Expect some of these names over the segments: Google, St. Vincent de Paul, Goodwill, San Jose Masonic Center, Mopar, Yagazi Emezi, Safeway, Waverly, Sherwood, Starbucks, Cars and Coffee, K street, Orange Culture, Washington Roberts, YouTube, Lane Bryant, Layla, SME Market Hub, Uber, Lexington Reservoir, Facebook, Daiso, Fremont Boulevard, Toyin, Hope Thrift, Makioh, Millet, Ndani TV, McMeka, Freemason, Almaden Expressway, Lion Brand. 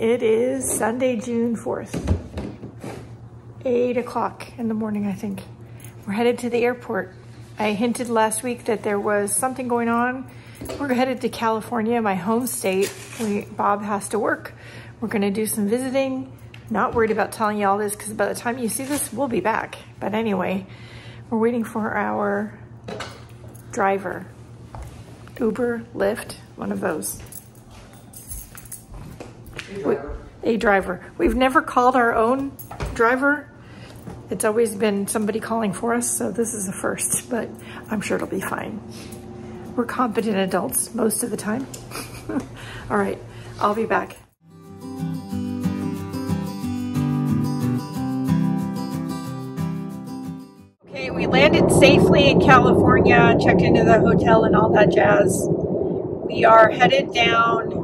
it is Sunday, June 4th, 8 o'clock in the morning, I think. We're headed to the airport. I hinted last week that there was something going on. We're headed to California, my home state. Bob has to work. We're gonna do some visiting. Not worried about telling you all this because by the time you see this, we'll be back. But anyway, we're waiting for our driver. Uber, Lyft, one of those. A driver. We've never called our own driver. It's always been somebody calling for us, so this is a first, but I'm sure it'll be fine. We're competent adults most of the time. All right, I'll be back. Okay, we landed safely in California, checked into the hotel and all that jazz. We are headed down,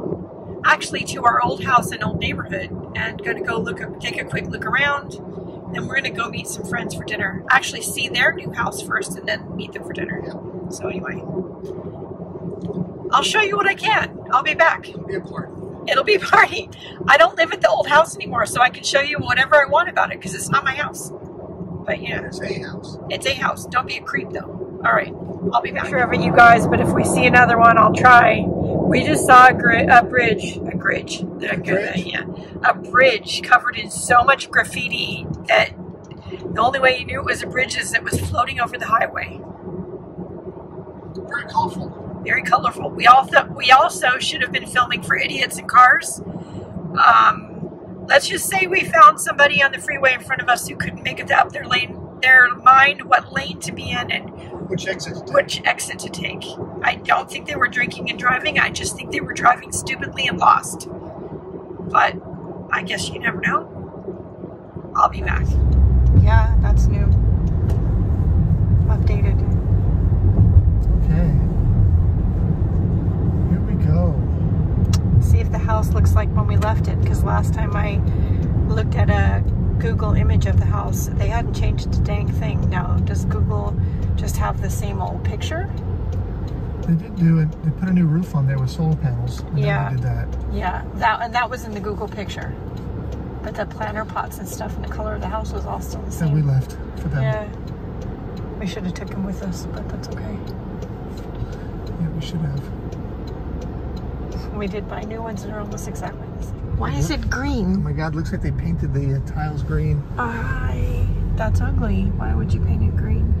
actually, to our old house and old neighborhood, and gonna go take a quick look around. Then we're gonna go meet some friends for dinner. Actually, see their new house first, and then meet them for dinner. So anyway, I'll show you what I can. I'll be back. It'll be a party. It'll be a party. I don't live at the old house anymore, so I can show you whatever I want about it because it's not my house. But yeah, it's a house. It's a house. Don't be a creep though. All right, I'll be back. I'm sure of you guys, but if we see another one, I'll try. We just saw a bridge covered in so much graffiti that the only way you knew it was a bridge is it was floating over the highway. Very colorful. Very colorful. We also should have been filming for Idiots in Cars. Let's just say we found somebody on the freeway in front of us who couldn't make it up their mind what lane to be in and which exit to take. I don't think they were drinking and driving. I just think they were driving stupidly and lost. But I guess you never know. I'll be back. Yeah, that's new. Updated. See if the house looks like when we left it, because last time I looked at a Google image of the house, they hadn't changed a dang thing. Now, does Google just have the same old picture? They did do it. They put a new roof on there with solar panels. Yeah, they did that. Yeah, that was in the Google picture, but the planter pots and stuff and the color of the house was all still the same. Then we left for them. Yeah, we should have took them with us, but that's okay. Yeah, we should have. We did buy new ones that are almost exactly the same. Why is it green? Oh my God, looks like they painted the tiles green. That's ugly. Why would you paint it green?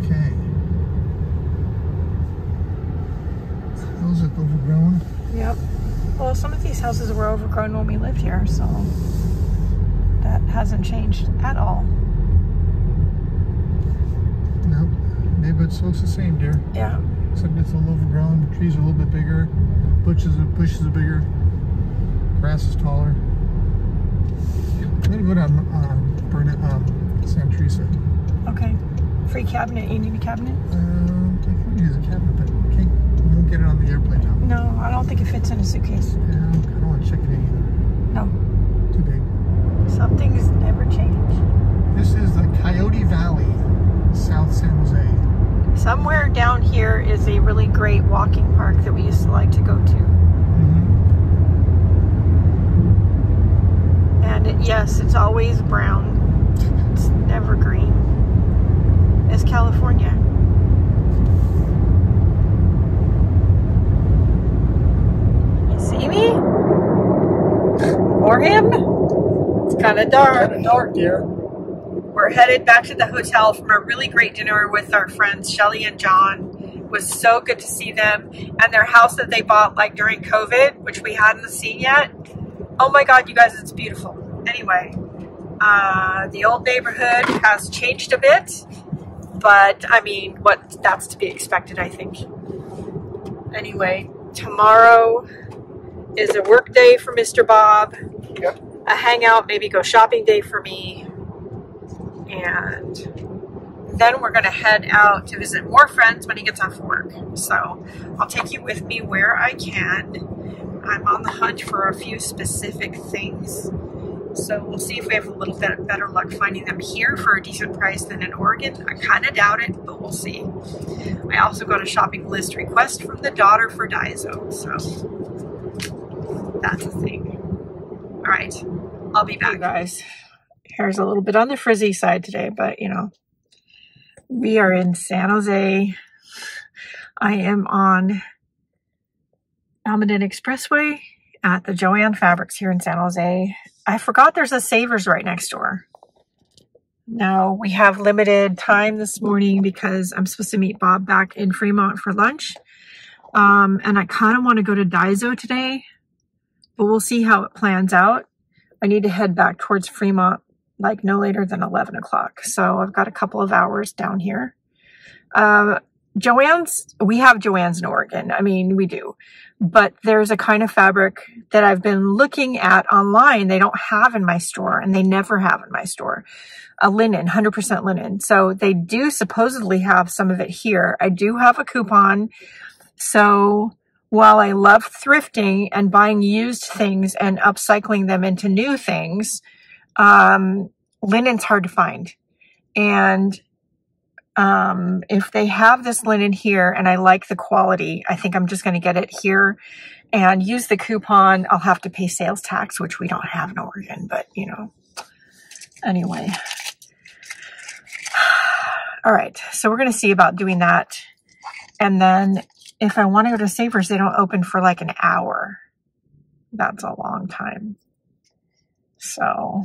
Okay. Those are overgrown. Yep. Well, some of these houses were overgrown when we lived here, so that hasn't changed at all. Nope. Neighborhood still looks the same, dear. Yeah. Except it's a little overgrown. The trees are a little bit bigger. Bushes are bigger. Grass is taller. I'm gonna go down Santa Teresa. Okay. Free cabinet. You need a cabinet? I think it is a cabinet, but we won't get it on the airplane now. No, I don't think it fits in a suitcase. Yeah, I don't want to check it in either. No. Too big. Something's never changed. This is the Coyote Valley, South San Jose. Somewhere down here is a really great walking park that we used to like to go to. Mm-hmm. And yes, it's always brown. It's never green. It's California. You see me? Or him? It's kind of dark. Kind of dark, dear. We're headed back to the hotel from a really great dinner with our friends Shelly and John. It was so good to see them, and their house that they bought like during COVID, which we hadn't seen yet. Oh my God, you guys, it's beautiful. Anyway, the old neighborhood has changed a bit, but I mean, that's to be expected, I think. Anyway, tomorrow is a work day for Mr. Bob, yep. A hangout, maybe go shopping day for me. And then we're going to head out to visit more friends when he gets off work. So I'll take you with me where I can. I'm on the hunt for a few specific things. So we'll see if we have a little bit better luck finding them here for a decent price than in Oregon. I kind of doubt it, but we'll see. I also got a shopping list request from the daughter for Daiso. So that's a thing. All right, I'll be back. Hey guys, hair's a little bit on the frizzy side today, but you know, we are in San Jose. I am on Almaden Expressway at the JOANN Fabrics here in San Jose. I forgot there's a Savers right next door. Now, we have limited time this morning because I'm supposed to meet Bob back in Fremont for lunch. And I kind of want to go to Daiso today, but we'll see how it plans out. I need to head back towards Fremont like no later than 11 o'clock. So I've got a couple of hours down here. JOANN's, we have JOANN's in Oregon. I mean, we do. But there's a kind of fabric that I've been looking at online they don't have in my store, and they never have in my store. A linen, 100% linen. So they do supposedly have some of it here. I do have a coupon. So while I love thrifting and buying used things and upcycling them into new things, linen's hard to find. And if they have this linen here and I like the quality, I think I'm just going to get it here and use the coupon. I'll have to pay sales tax, which we don't have in Oregon, but you know, anyway. All right. So we're going to see about doing that. And then if I want to go to Savers, they don't open for like an hour. That's a long time. So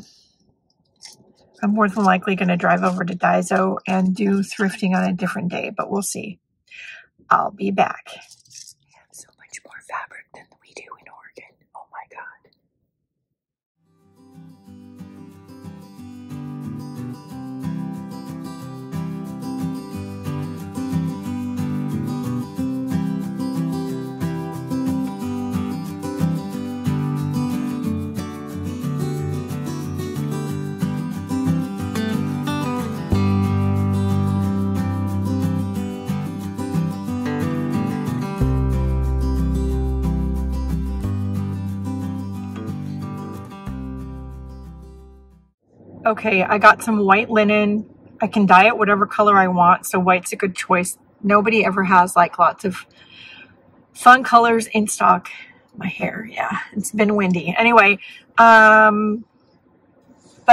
I'm more than likely going to drive over to Daiso and do thrifting on a different day, but we'll see. I'll be back. They have so much more fabric than we do in Oregon. Oh my God. Okay, I got some white linen. I can dye it whatever color I want, so white's a good choice. Nobody ever has like lots of fun colors in stock. My hair, yeah, it's been windy. Anyway, but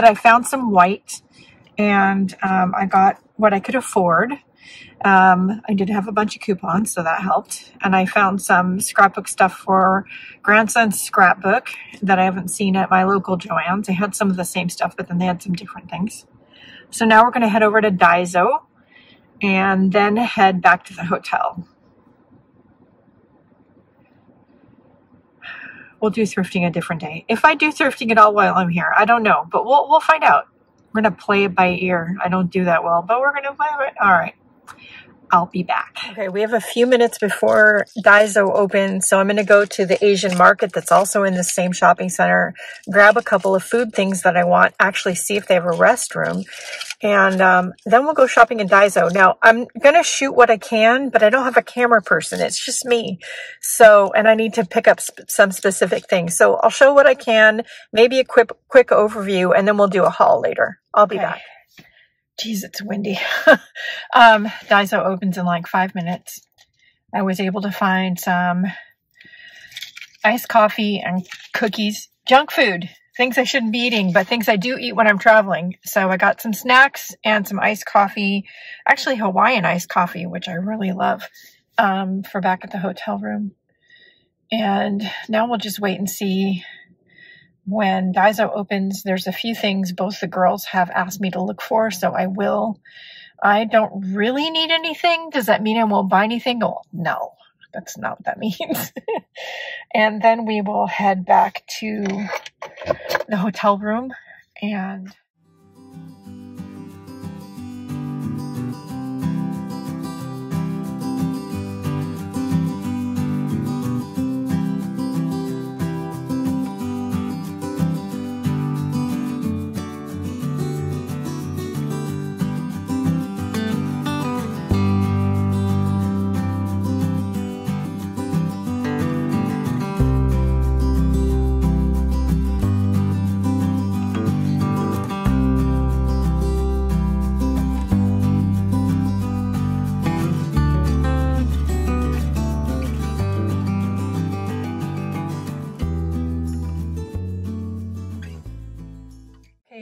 I found some white, and I got what I could afford. I did have a bunch of coupons, so that helped. And I found some scrapbook stuff for grandson's scrapbook that I haven't seen at my local JOANN's. They had some of the same stuff, but then they had some different things. So now we're going to head over to Daiso and then head back to the hotel. We'll do thrifting a different day. If I do thrifting at all while I'm here, I don't know, but we'll find out. We're going to play it by ear. I don't do that well, but we're going to play it. All right. I'll be back. Okay, we have a few minutes before Daiso opens, so I'm going to go to the Asian market that's also in the same shopping center, grab a couple of food things that I want, actually see if they have a restroom, and then we'll go shopping in Daiso. Now, I'm going to shoot what I can, but I don't have a camera person. It's just me. So, and I need to pick up some specific things. So I'll show what I can, maybe a quick overview, and then we'll do a haul later. I'll be back. Geez, it's windy. Daiso opens in like 5 minutes. I was able to find some iced coffee and cookies, junk food, things I shouldn't be eating, but things I do eat when I'm traveling. So I got some snacks and some iced coffee, actually Hawaiian iced coffee, which I really love, for back at the hotel room. And now we'll just wait and see. When Daiso opens, there's a few things both the girls have asked me to look for, so I will. I don't really need anything. Does that mean I won't buy anything? Oh, no, that's not what that means. And then we will head back to the hotel room and...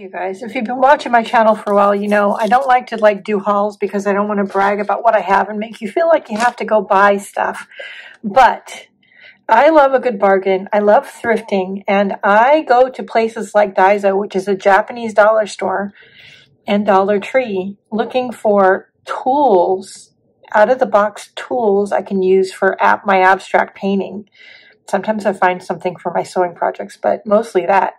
you guys. If you've been watching my channel for a while, you know I don't like to do hauls because I don't want to brag about what I have and make you feel like you have to go buy stuff. But I love a good bargain. I love thrifting, and I go to places like Daiso, which is a Japanese dollar store, and Dollar Tree, looking for tools, out-of-the-box tools I can use for my abstract painting. Sometimes I find something for my sewing projects, but mostly that.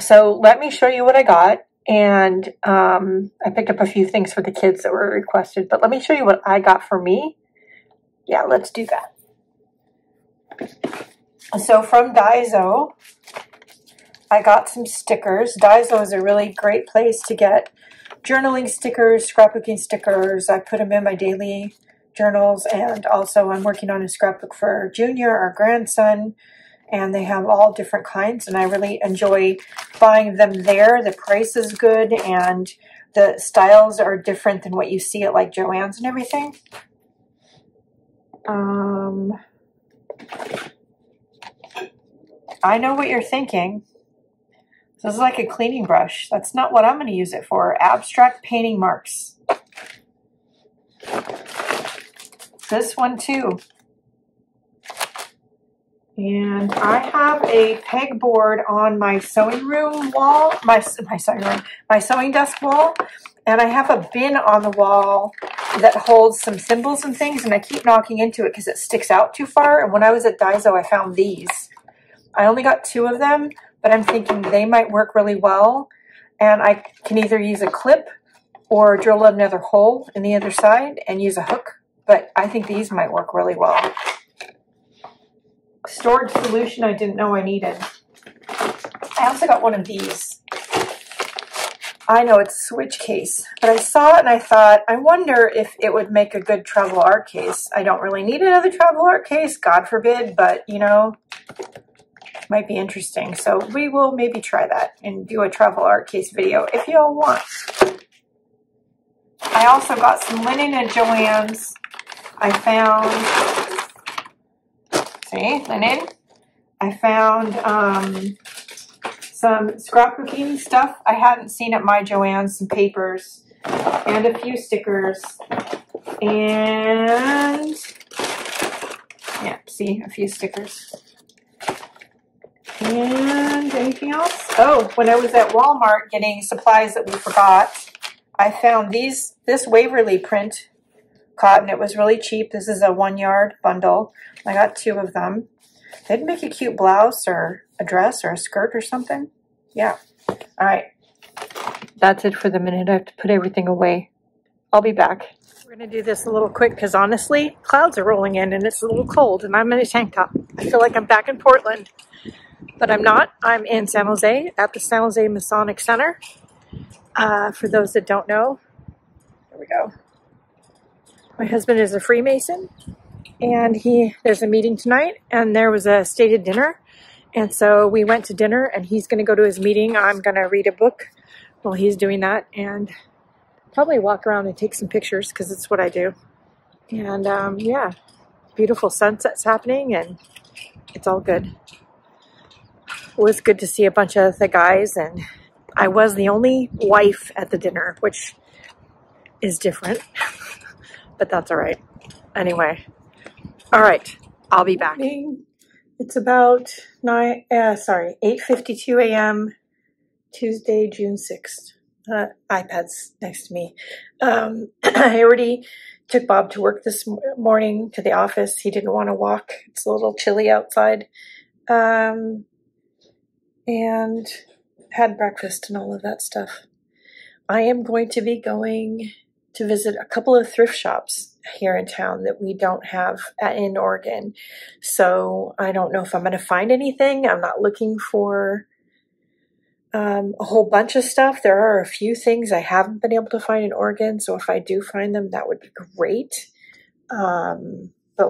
So let me show you what I got. And I picked up a few things for the kids that were requested, but let me show you what I got for me. Yeah, let's do that. So from Daiso, I got some stickers. Daiso is a really great place to get journaling stickers, scrapbooking stickers. I put them in my daily journals, and also I'm working on a scrapbook for Junior, our grandson, and they have all different kinds, and I really enjoy buying them there. The price is good, and the styles are different than what you see at like JOANN's and everything. I know what you're thinking. This is like a cleaning brush. That's not what I'm going to use it for. Abstract painting marks. This one too. And I have a pegboard on my sewing room wall, my sewing desk wall. And I have a bin on the wall that holds some symbols and things, and I keep knocking into it because it sticks out too far. And when I was at Daiso, I found these. I only got 2 of them, but I'm thinking they might work really well. And I can either use a clip or drill another hole in the other side and use a hook. But I think these might work really well. Storage solution I didn't know I needed. I also got one of these. I know it's a switch case, but I saw it and I thought, I wonder if it would make a good travel art case. I don't really need another travel art case, God forbid, but you know, it might be interesting. So we will maybe try that and do a travel art case video if y'all want. I also got some linen at JOANN's. I found... See, linen. I found some scrapbooking stuff I hadn't seen at my JOANN's, some papers, and a few stickers, and, yeah, see, a few stickers. And anything else? Oh, when I was at Walmart getting supplies that we forgot, I found these, this Waverly print cotton. It was really cheap. This is a 1-yard bundle. I got 2 of them. They'd make a cute blouse or a dress or a skirt or something. Yeah. All right. That's it for the minute. I have to put everything away. I'll be back. We're going to do this a little quick because honestly, clouds are rolling in and it's a little cold and I'm in a tank top. I feel like I'm back in Portland, but I'm not. I'm in San Jose at the San Jose Masonic Center. For those that don't know, there we go. My husband is a Freemason, and there's a meeting tonight, and there was a stated dinner, and so we went to dinner, and he's going to go to his meeting. I'm going to read a book while he's doing that, and probably walk around and take some pictures, because it's what I do. And yeah, beautiful sunsets happening, and it's all good. It was good to see a bunch of the guys, and I was the only wife at the dinner, which is different. But that's all right. Anyway, all right, I'll be back. It's about 8:52 a.m. Tuesday, June 6th. iPad's next to me. I already took Bob to work this morning to the office. He didn't want to walk. It's a little chilly outside. And had breakfast and all of that stuff. I am going to be going to visit a couple of thrift shops here in town that we don't have in Oregon. So I don't know if I'm going to find anything. I'm not looking for a whole bunch of stuff. There are a few things I haven't been able to find in Oregon. So if I do find them, that would be great. But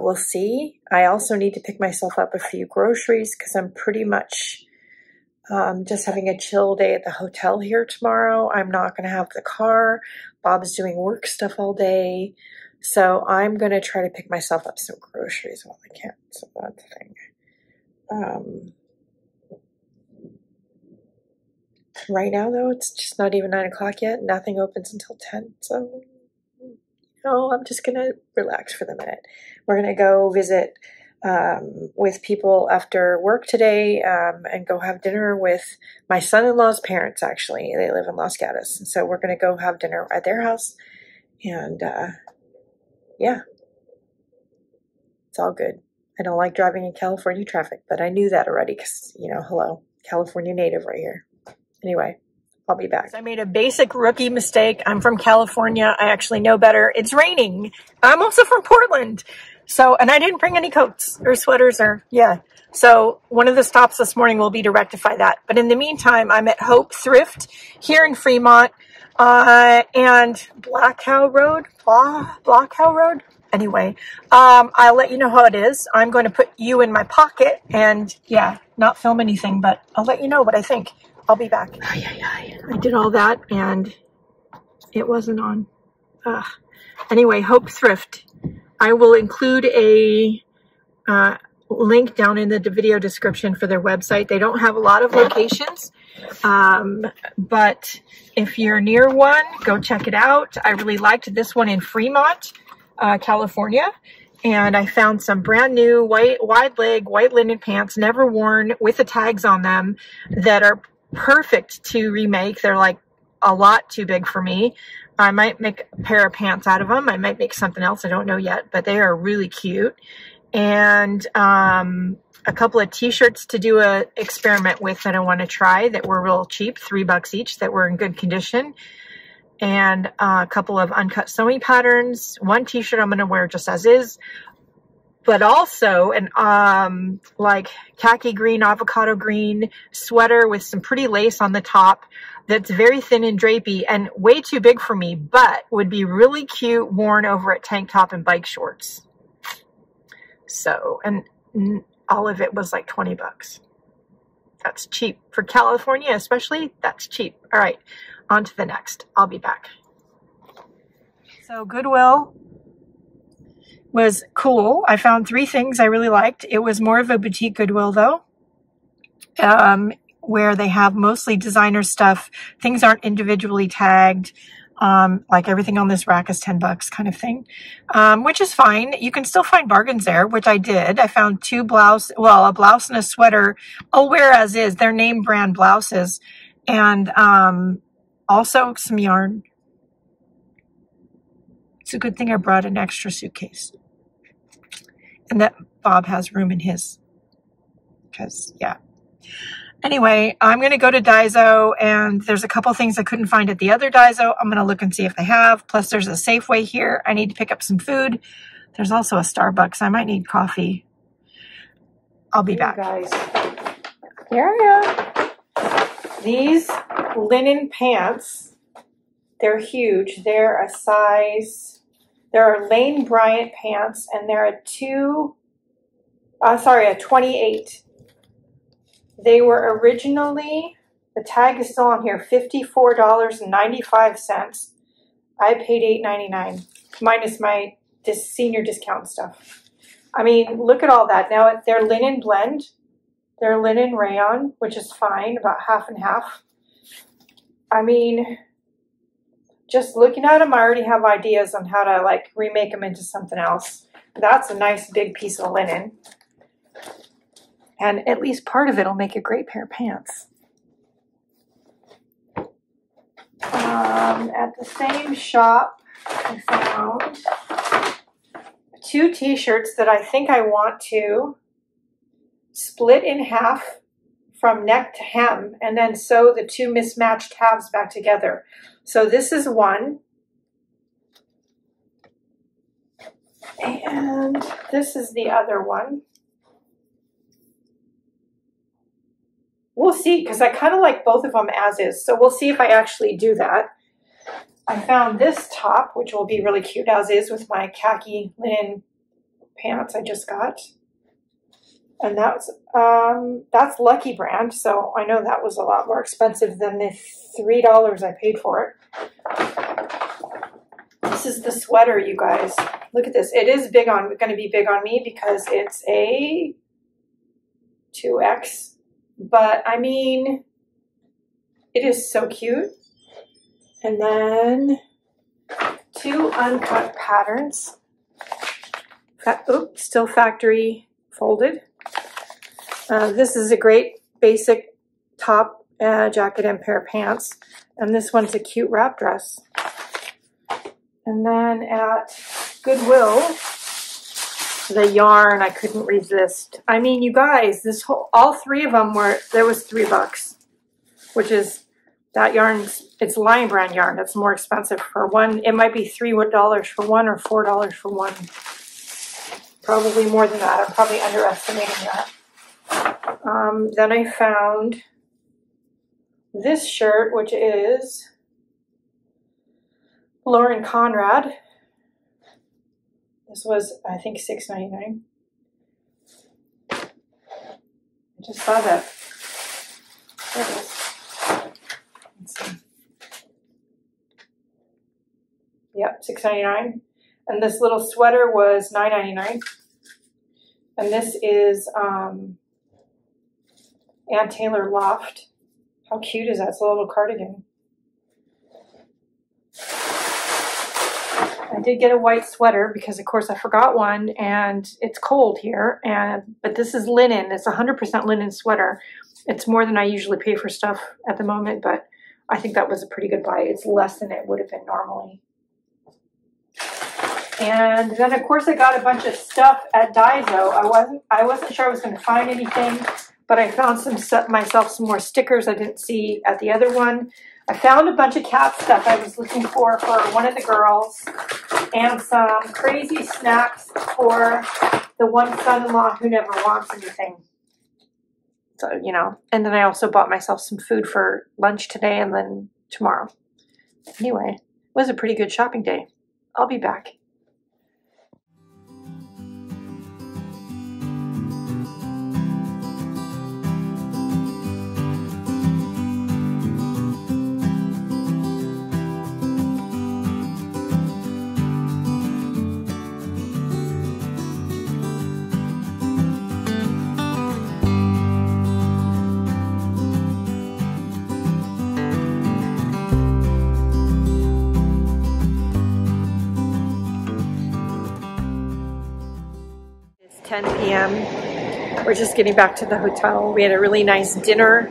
we'll see. I also need to pick myself up a few groceries because I'm pretty much just having a chill day at the hotel here tomorrow. I'm not going to have the car. Bob's doing work stuff all day. So I'm going to try to pick myself up some groceries while I can. So that's a thing. Right now, though, it's just not even 9 o'clock yet. Nothing opens until 10, so no, I'm just going to relax for the minute. We're going to go visit with people after work today and go have dinner with my son-in-law's parents, actually. They live in Los Gatos, so we're going to go have dinner at their house, and yeah, it's all good. I don't like driving in California traffic, but I knew that already because, you know, hello, California native right here. Anyway, I'll be back. I made a basic rookie mistake. I'm from California. I actually know better. It's raining. I'm also from Portland. So, and I didn't bring any coats or sweaters or, yeah. So one of the stops this morning will be to rectify that. But in the meantime, I'm at Hope Thrift here in Fremont and Black Cow Road. Anyway, I'll let you know how it is. I'm going to put you in my pocket and, yeah, not film anything, but I'll let you know what I think. I'll be back. Ay, ay, ay. I did all that and it wasn't on. Ugh. Anyway, Hope Thrift. I will include a link down in the video description for their website. They don't have a lot of locations, but if you're near one, go check it out. I really liked this one in Fremont, California. And I found some brand new wide linen pants, never worn, with the tags on them that are perfect to remake. They're like a lot too big for me. I might make a pair of pants out of them. I might make something else. I don't know yet, but they are really cute. And a couple of t-shirts to do an experiment with that I want to try that were real cheap, $3 each, that were in good condition. And a couple of uncut sewing patterns. One t-shirt I'm going to wear just as is. But also an like khaki green, avocado green sweater with some pretty lace on the top that's very thin and drapey and way too big for me, but would be really cute worn over a tank top and bike shorts. So, and all of it was like $20. That's cheap. For California especially, that's cheap. All right, on to the next. I'll be back. So Goodwill was cool. I found three things I really liked. It was more of a boutique Goodwill though, where they have mostly designer stuff. Things aren't individually tagged, like everything on this rack is $10 kind of thing, which is fine. You can still find bargains there, which I did. I found a blouse and a sweater. I'll wear as is. They're name brand blouses, and also some yarn. It's a good thing I brought an extra suitcase and that Bob has room in his, because yeah. Anyway, I'm going to go to Daiso, and there's a couple things I couldn't find at the other Daiso. I'm going to look and see if they have. Plus there's a Safeway here. I need to pick up some food. There's also a Starbucks. I might need coffee. I'll be back. Guys. Here I am. These linen pants, they're huge. They're a size. There are Lane Bryant pants, and they're a 28. They were originally, the tag is still on here, $54.95. I paid $8.99, minus my senior discount stuff. I mean, look at all that. Now, they're linen blend. They're linen rayon, which is fine, about half and half. I mean, just looking at them, I already have ideas on how to like remake them into something else. That's a nice big piece of linen. And at least part of it will make a great pair of pants. At the same shop, I found two t-shirts that I think I want to split in half from neck to hem and then sew the two mismatched halves back together. So this is one, and this is the other one. We'll see, because I kind of like both of them as is, so we'll see if I actually do that. I found this top, which will be really cute as is with my khaki linen pants I just got. And that's Lucky Brand, so I know that was a lot more expensive than the $3 I paid for it. This is the sweater, you guys. Look at this. It is going to be big on me because it's a 2X, but I mean, It is so cute. And then two uncut patterns. That, oops, still factory folded. This is a great basic top, jacket, and pair of pants. And this one's a cute wrap dress. And then at Goodwill, the yarn I couldn't resist. I mean, you guys, this whole, all three of them were, there was $3, which is, that yarn's, it's Lion Brand yarn. It's more expensive for one. It might be $3 for one or $4 for one. Probably more than that. I'm probably underestimating that. Then I found this shirt, which is Lauren Conrad. This was, I think, $6.99. I just saw that. There it is. Let's see. Yep, $6.99. And this little sweater was $9.99. And this is Ann Taylor Loft. How cute is that? It's a little cardigan. I did get a white sweater because, of course, I forgot one, and it's cold here. But this is linen. It's 100% linen sweater. It's more than I usually pay for stuff at the moment, but I think that was a pretty good buy. It's less than it would have been normally. And then, of course, I got a bunch of stuff at Daiso. I wasn't sure I was going to find anything, but I found myself some more stickers I didn't see at the other one. I found a bunch of cat stuff I was looking for one of the girls, and some crazy snacks for the one son-in-law who never wants anything. So, you know, and then I also bought myself some food for lunch today and then tomorrow. Anyway, it was a pretty good shopping day. I'll be back. We're just getting back to the hotel. We had a really nice dinner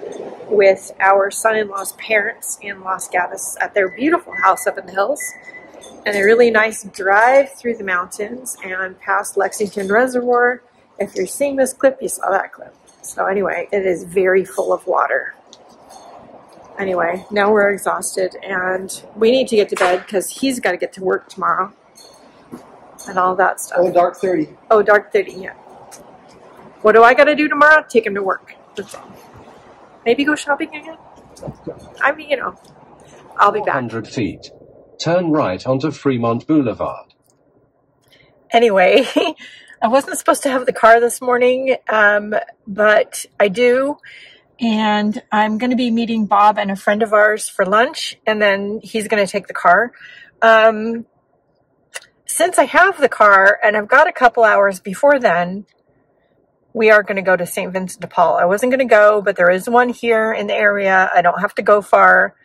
with our son-in-law's parents in Los Gatos at their beautiful house up in the hills, and a really nice drive through the mountains and past Lexington Reservoir. If you're seeing this clip, you saw that clip. So anyway, it is very full of water. Anyway, now we're exhausted and we need to get to bed because he's got to get to work tomorrow. And all that stuff. Oh, dark 30. Oh, dark 30, yeah. What do I got to do tomorrow? Take him to work. That's all. Maybe go shopping again? I mean, you know, I'll be back. 100 feet. Turn right onto Fremont Boulevard. Anyway, I wasn't supposed to have the car this morning, but I do. And I'm going to be meeting Bob and a friend of ours for lunch, and then he's going to take the car. Since I have the car and I've got a couple hours before then, we are going to go to St. Vincent de Paul. I wasn't going to go, but there is one here in the area. I don't have to go far.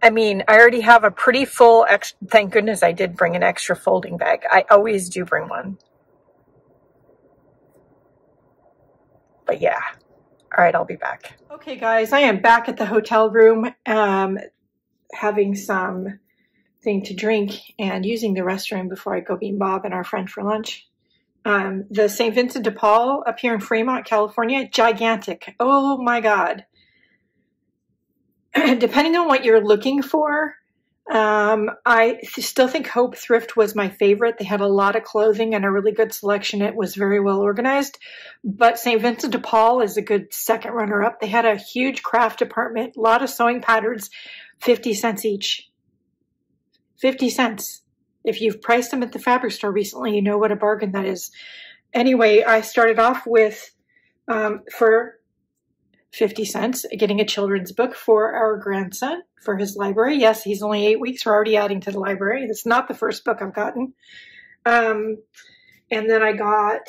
I mean, I already have a pretty full, thank goodness I did bring an extra folding bag. I always do bring one. But yeah. All right, I'll be back. Okay, guys, I am back at the hotel room having some thing to drink and using the restroom before I go meet Bob and our friend for lunch. The St. Vincent de Paul up here in Fremont, California, gigantic. Oh my God. Depending on what you're looking for, I still think Hope Thrift was my favorite. They had a lot of clothing and a really good selection. It was very well organized, but St. Vincent de Paul is a good second runner up. They had a huge craft department, a lot of sewing patterns, 50 cents each. 50 cents. If you've priced them at the fabric store recently, you know what a bargain that is. Anyway, I started off with, for 50 cents, getting a children's book for our grandson for his library. Yes, he's only 8 weeks. We're already adding to the library. That's not the first book I've gotten. And then I got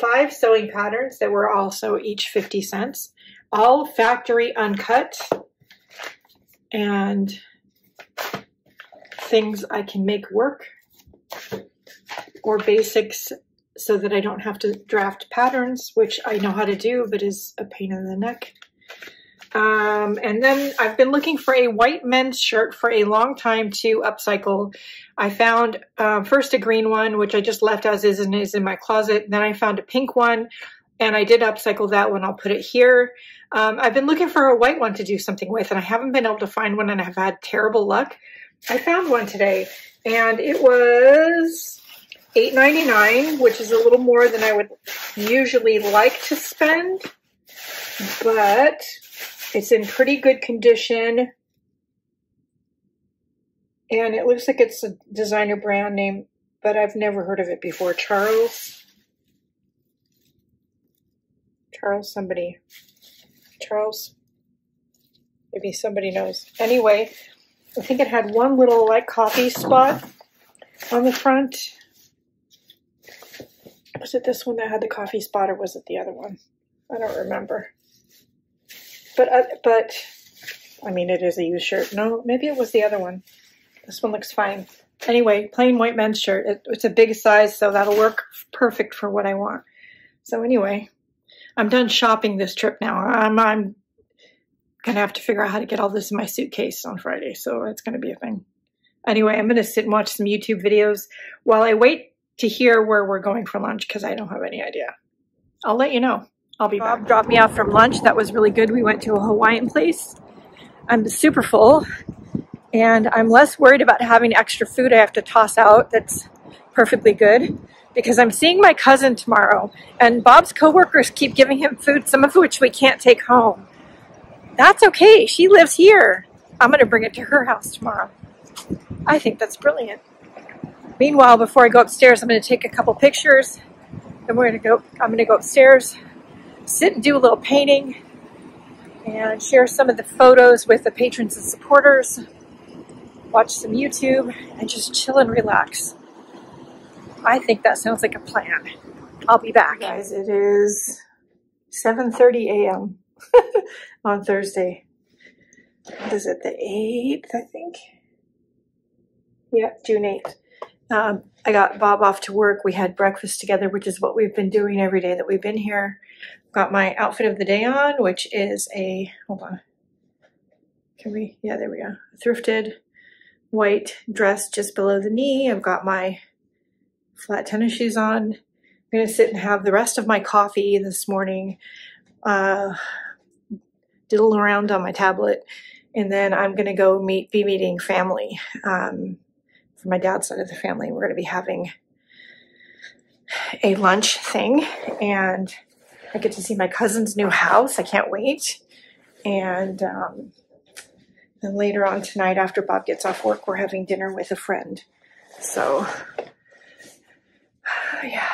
5 sewing patterns that were also each 50 cents. all factory uncut and things I can make work or basics so that I don't have to draft patterns, which I know how to do, but is a pain in the neck. And then I've been looking for a white men's shirt for a long time to upcycle. I found first a green one, which I just left as is and is in my closet. Then I found a pink one, and I did upcycle that one. I'll put it here. I've been looking for a white one to do something with, and I haven't been able to find one, and I've had terrible luck. I found one today, and it was $8.99, which is a little more than I would usually like to spend, but it's in pretty good condition, and it looks like it's a designer brand name, but I've never heard of it before. Charles somebody. Charles, maybe somebody knows. Anyway, I think it had one little like coffee spot on the front. Was it this one that had the coffee spot, or was it the other one? I don't remember. But I mean, it is a used shirt. No, maybe it was the other one. This one looks fine. Anyway, plain white men's shirt. It's a big size, so that'll work perfect for what I want. So anyway, I'm done shopping this trip now. I'm going to have to figure out how to get all this in my suitcase on Friday, so it's going to be a thing. Anyway, I'm going to sit and watch some YouTube videos while I wait to hear where we're going for lunch, because I don't have any idea. I'll let you know. I'll be back. Bob dropped me off from lunch. That was really good. We went to a Hawaiian place. I'm super full, and I'm less worried about having extra food I have to toss out. That's perfectly good, because I'm seeing my cousin tomorrow, and Bob's coworkers keep giving him food, some of which we can't take home. That's okay. She lives here. I'm going to bring it to her house tomorrow. I think that's brilliant. Meanwhile, before I go upstairs, I'm going to take a couple pictures, and I'm going to go upstairs, sit and do a little painting, and share some of the photos with the patrons and supporters, watch some YouTube, and just chill and relax. I think that sounds like a plan. I'll be back. Hey guys, it is 7:30 a.m. on Thursday. What is it, the 8th, I think? Yeah, June 8th. I got Bob off to work. We had breakfast together, which is what we've been doing every day that we've been here. Got my outfit of the day on, which is a, hold on, can we, yeah, there we go. Thrifted white dress just below the knee. I've got my flat tennis shoes on. I'm going to sit and have the rest of my coffee this morning, diddle around on my tablet, and then I'm going to go be meeting family, for my dad's side of the family. We're going to be having a lunch thing, and I get to see my cousin's new house. I can't wait. And then later on tonight, after Bob gets off work, we're having dinner with a friend. So yeah,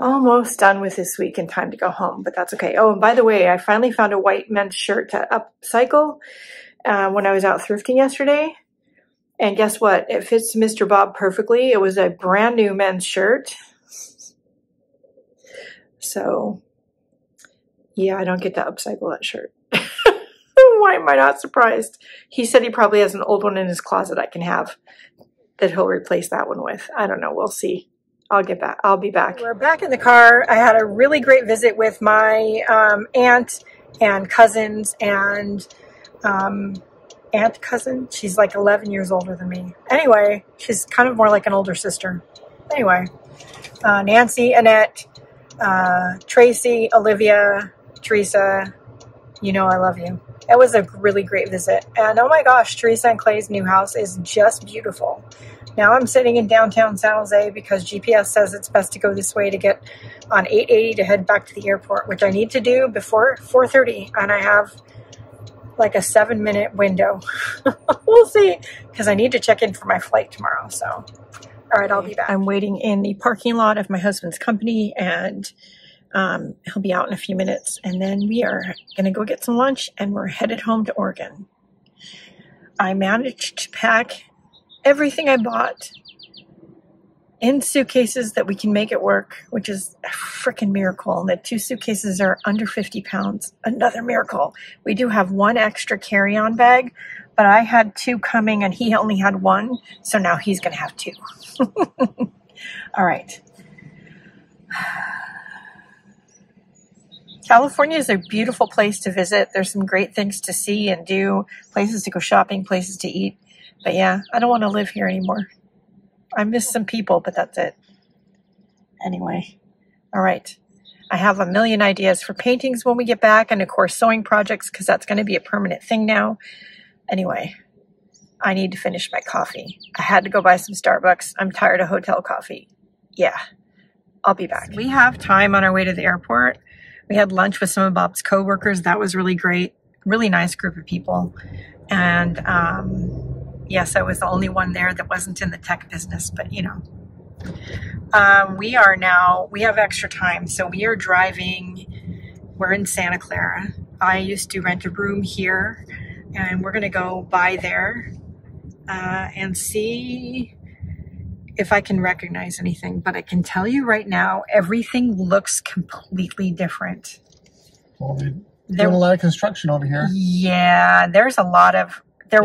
almost done with this week and time to go home, but that's okay. Oh, and by the way, I finally found a white men's shirt to upcycle when I was out thrifting yesterday. And guess what? It fits Mr. Bob perfectly. It was a brand new men's shirt. So, yeah, I don't get to upcycle that shirt. Why am I not surprised? He said he probably has an old one in his closet I can have that he'll replace that one with. I don't know. We'll see. I'll be back. We're back in the car. I had a really great visit with my aunt and cousins and aunt cousin. She's like 11 years older than me. Anyway, she's kind of more like an older sister. Anyway, Nancy, Annette, Tracy, Olivia, Teresa, you know I love you. It was a really great visit. And oh my gosh, Teresa and Clay's new house is just beautiful. Now I'm sitting in downtown San Jose because GPS says it's best to go this way to get on 880 to head back to the airport, which I need to do before 4:30. And I have like a 7-minute window. We'll see, because I need to check in for my flight tomorrow. So, all right, I'll be back. I'm waiting in the parking lot of my husband's company, and he'll be out in a few minutes. And then we are gonna go get some lunch, and we're headed home to Oregon. I managed to pack everything I bought in suitcases that we can make it work, which is a freaking miracle. And the two suitcases are under 50 pounds. Another miracle. We do have one extra carry-on bag, but I had two coming and he only had one. So now he's going to have two. All right. California is a beautiful place to visit. There's some great things to see and do, places to go shopping, places to eat. But yeah, I don't want to live here anymore. I miss some people, but that's it. Anyway, all right. I have a million ideas for paintings when we get back, and of course sewing projects, because that's going to be a permanent thing now. Anyway, I need to finish my coffee. I had to go buy some Starbucks. I'm tired of hotel coffee. Yeah, I'll be back. We have time on our way to the airport. We had lunch with some of Bob's coworkers. That was really great. Really nice group of people. And yes, I was the only one there that wasn't in the tech business, but you know. We have extra time. So we are driving. We're in Santa Clara. I used to rent a room here, and we're going to go by there and see if I can recognize anything, but I can tell you right now, everything looks completely different. Well, there's a lot of construction over here. Yeah, there's a lot of,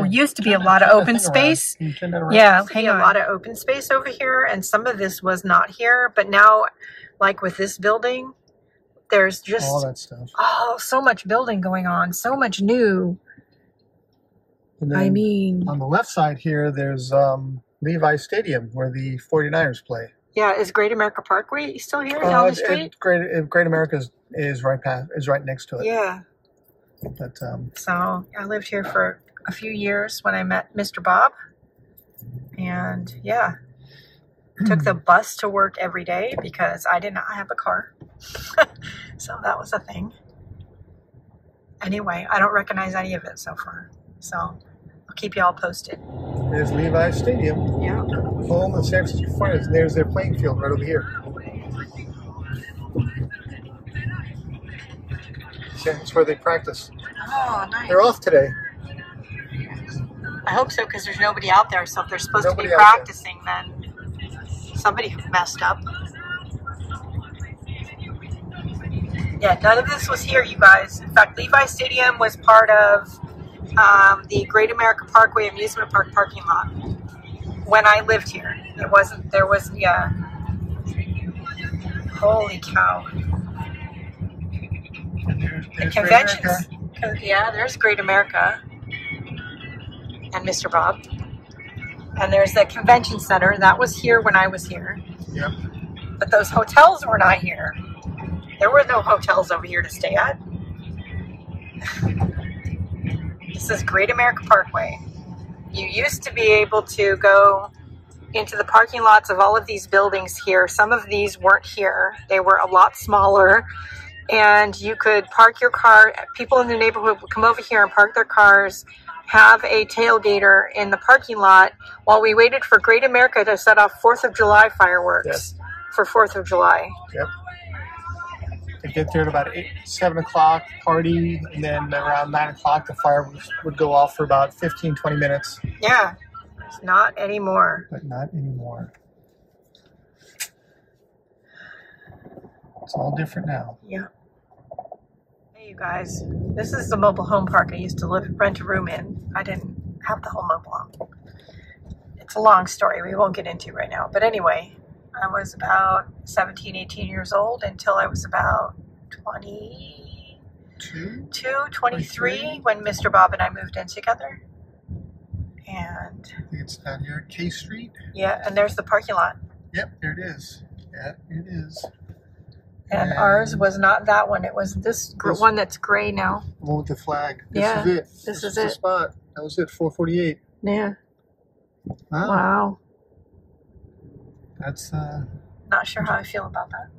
used to be a lot of open space. Yeah, a lot of open space over here, and some of this was not here, but now, like with this building, there's just all that stuff. Oh, so much building going on, so much new. And then, I mean, on the left side here, there's Levi's Stadium, where the 49ers play. Yeah, is Great America Parkway still here down the street? Great America is right past, is right next to it. Yeah. But so I lived here for a few years when I met Mr. Bob, and yeah, took the bus to work every day because I did not have a car, so that was a thing. Anyway, I don't recognize any of it so far, so I'll keep you all posted. There's Levi's Stadium. Yeah. Home of San Francisco 49ers. And there's their playing field right over here. That's where they practice. Oh, nice. They're off today. I hope so, because there's nobody out there. So if they're supposed to be practicing, then somebody messed up. Yeah, none of this was here, you guys. In fact, Levi's Stadium was part of the Great America Parkway amusement park parking lot when I lived here. It wasn't, there was, yeah. Holy cow. The conventions. Yeah, there's Great America and Mr. Bob. And there's the convention center. That was here when I was here. Yep. But those hotels were not here. There were no hotels over here to stay at. This is Great America Parkway. You used to be able to go into the parking lots of all of these buildings here. Some of these weren't here. They were a lot smaller. And you could park your car. People in the neighborhood would come over here and park their cars, have a tailgater in the parking lot while we waited for Great America to set off 4th of July fireworks. Yes. For 4th of July. Yep. They'd get there at about 7 o'clock, party, and then around 9 o'clock, the fireworks would go off for about 15, 20 minutes. Yeah, it's not anymore. But not anymore. It's all different now. Yeah. Hey, you guys, this is the mobile home park I used to rent a room in. I didn't have the whole mobile home. It's a long story we won't get into right now, but anyway. I was about 17, 18 years old until I was about 23 when Mr. Bob and I moved in together. And I think it's down here at K Street. Yeah, and there's the parking lot. Yep, there it is. Yeah, it is. And ours was not that one. It was this one that's gray now. The one with the flag. This is it. This is it. The spot. That was it, 448. Yeah. Wow. That's not sure how I feel about that.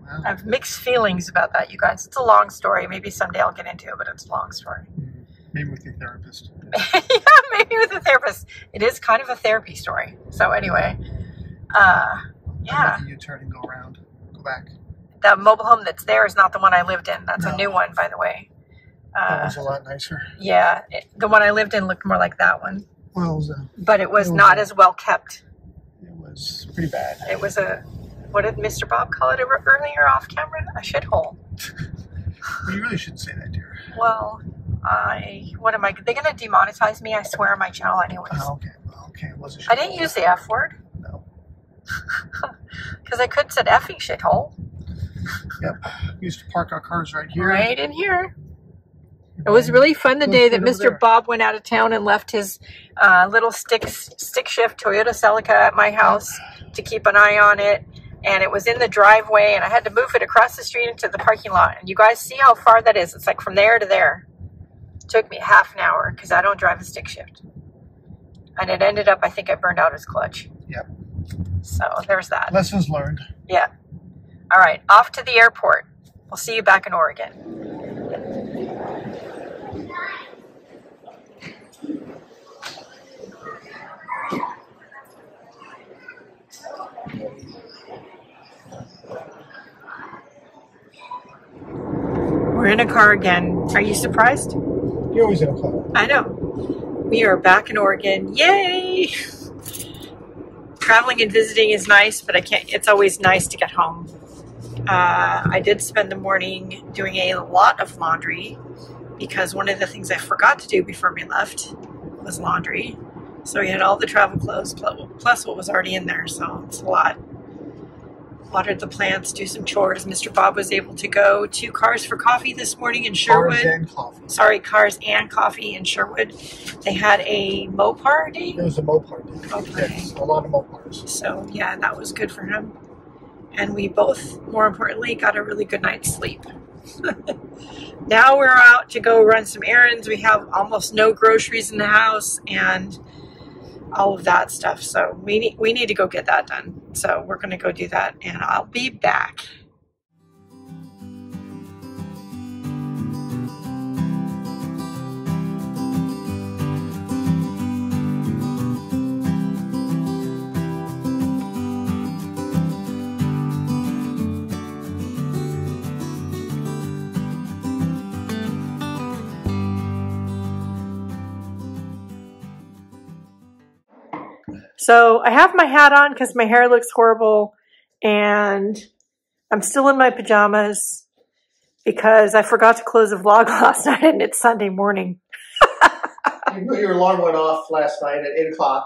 Wow. I have mixed feelings about that, you guys. It's a long story. Maybe someday I'll get into it, but it's a long story. Maybe with your therapist. Yeah, maybe with a therapist. It is kind of a therapy story. So anyway, yeah. You turn and go around, go back. The mobile home that's there is not the one I lived in. That's a new one, by the way. That was a lot nicer. Yeah, the one I lived in looked more like that one. Well, but it was not as well kept. was pretty bad. It was a, what did Mr. Bob call it earlier off camera? A shithole. Well, you really shouldn't say that, dear. Well, what am I, they're going to demonetize me, I swear, on my channel anyways. Oh, okay, well, okay, it was a shithole. I didn't use the F word. No. Because I could have said effing shithole. Yep, we used to park our cars right here. Right in here. It was really fun the day that Mr. Bob went out of town and left his little stick shift Toyota Celica at my house to keep an eye on it. And it was in the driveway, and I had to move it across the street into the parking lot. And you guys see how far that is? It's like from there to there. It took me half an hour because I don't drive a stick shift. And it ended up, I think I burned out his clutch. Yep. So there's that. Lessons learned. Yeah. All right, off to the airport. We'll see you back in Oregon. We're in a car again. Are you surprised? You're always in a car. I know. We are back in Oregon. Yay! Traveling and visiting is nice, but I can't. It's always nice to get home. I did spend the morning doing a lot of laundry because one of the things I forgot to do before we left was laundry. So we had all the travel clothes plus what was already in there. So it's a lot. Watered the plants, do some chores. Mr. Bob was able to go to Cars for Coffee this morning in Sherwood. Cars and Coffee. Sorry, Cars and Coffee in Sherwood. They had a Mopar day. It was a Mopar day. Okay. Yes, a lot of Mopars. So yeah, that was good for him. And we both, more importantly, got a really good night's sleep. Now we're out to go run some errands. We have almost no groceries in the house and all of that stuff. So we need to go get that done. So we're going to go do that and I'll be back. So I have my hat on because my hair looks horrible and I'm still in my pajamas because I forgot to close the vlog last night and it's Sunday morning. You know your alarm went off last night at 8 o'clock.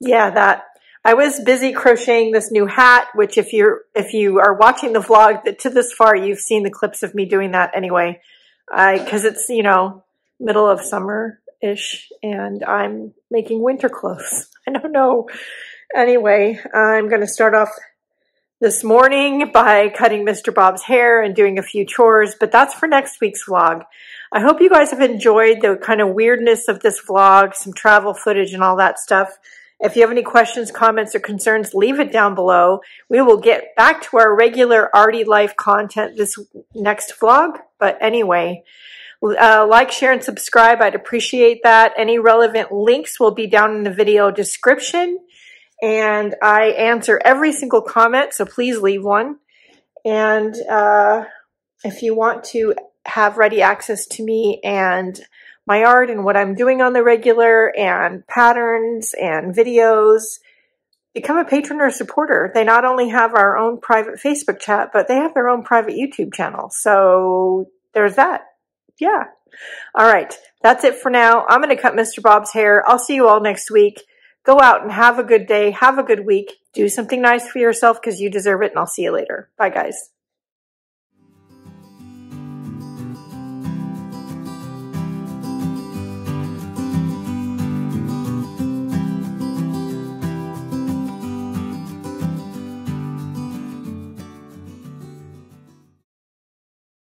Yeah, that. I was busy crocheting this new hat, which if you are watching the vlog to this far, you've seen the clips of me doing that anyway. Because it's, you know, middle of summer-ish and I'm making winter clothes. I don't know. Anyway, I'm going to start off this morning by cutting Mr. Bob's hair and doing a few chores, but that's for next week's vlog. I hope you guys have enjoyed the kind of weirdness of this vlog, some travel footage and all that stuff. If you have any questions, comments, or concerns, leave it down below. We will get back to our regular arty life content this next vlog, but anyway... like, share, and subscribe. I'd appreciate that. Any relevant links will be down in the video description. And I answer every single comment, so please leave one. And if you want to have ready access to me and my art and what I'm doing on the regular and patterns and videos, become a patron or supporter. They not only have our own private Facebook chat, but they have their own private YouTube channel. So there's that. Yeah. All right. That's it for now. I'm going to cut Mr. Bob's hair. I'll see you all next week. Go out and have a good day. Have a good week. Do something nice for yourself because you deserve it. And I'll see you later. Bye, guys.